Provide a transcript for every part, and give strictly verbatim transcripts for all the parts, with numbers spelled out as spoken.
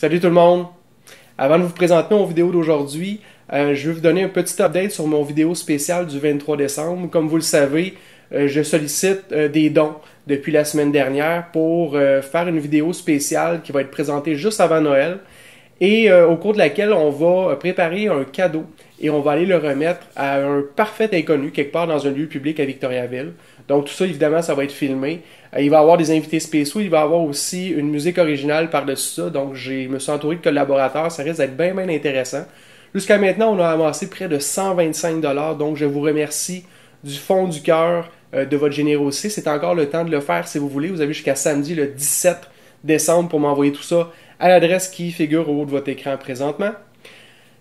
Salut tout le monde! Avant de vous présenter mon vidéo d'aujourd'hui, euh, je vais vous donner un petit update sur mon vidéo spéciale du vingt-trois décembre. Comme vous le savez, euh, je sollicite euh, des dons depuis la semaine dernière pour euh, faire une vidéo spéciale qui va être présentée juste avant Noël et euh, au cours de laquelle on va préparer un cadeau et on va aller le remettre à un parfait inconnu quelque part dans un lieu public à Victoriaville. Donc tout ça, évidemment, ça va être filmé. Il va y avoir des invités spéciaux, il va y avoir aussi une musique originale par-dessus ça. Donc je me suis entouré de collaborateurs, ça risque d'être bien, bien intéressant. Jusqu'à maintenant, on a amassé près de cent vingt-cinq dollars. Donc je vous remercie du fond du cœur euh, de votre générosité. C'est encore le temps de le faire si vous voulez. Vous avez jusqu'à samedi le dix-sept décembre pour m'envoyer tout ça à l'adresse qui figure au haut de votre écran présentement.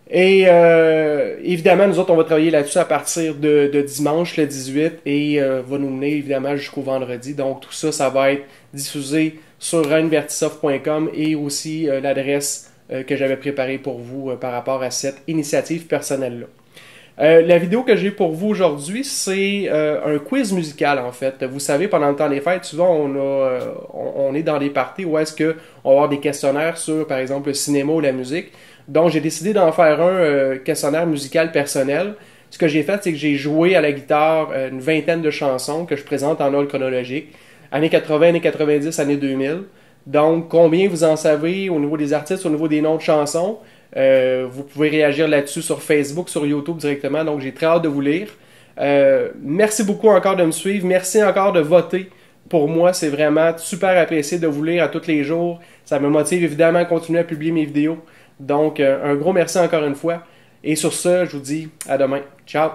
Et euh, évidemment, nous autres, on va travailler là-dessus à partir de, de dimanche, le dix-huit, et euh, va nous mener évidemment jusqu'au vendredi. Donc tout ça, ça va être diffusé sur reinvertisoft point com et aussi euh, l'adresse euh, que j'avais préparée pour vous euh, par rapport à cette initiative personnelle-là. Euh, la vidéo que j'ai pour vous aujourd'hui, c'est euh, un quiz musical en fait. Vous savez, pendant le temps des fêtes, souvent on, a, euh, on, on est dans des parties où est-ce qu'on va avoir des questionnaires sur, par exemple, le cinéma ou la musique. Donc j'ai décidé d'en faire un euh, questionnaire musical personnel. Ce que j'ai fait, c'est que j'ai joué à la guitare euh, une vingtaine de chansons que je présente en ordre chronologique. Années quatre-vingt, années quatre-vingt-dix, années deux mille. Donc combien vous en savez au niveau des artistes, au niveau des noms de chansons? Euh, vous pouvez réagir là-dessus sur Facebook, sur YouTube directement, donc j'ai très hâte de vous lire. Euh, merci beaucoup encore de me suivre, merci encore de voter pour moi, c'est vraiment super apprécié de vous lire à tous les jours. Ça me motive évidemment à continuer à publier mes vidéos. Donc euh, un gros merci encore une fois, et sur ce, je vous dis à demain. Ciao!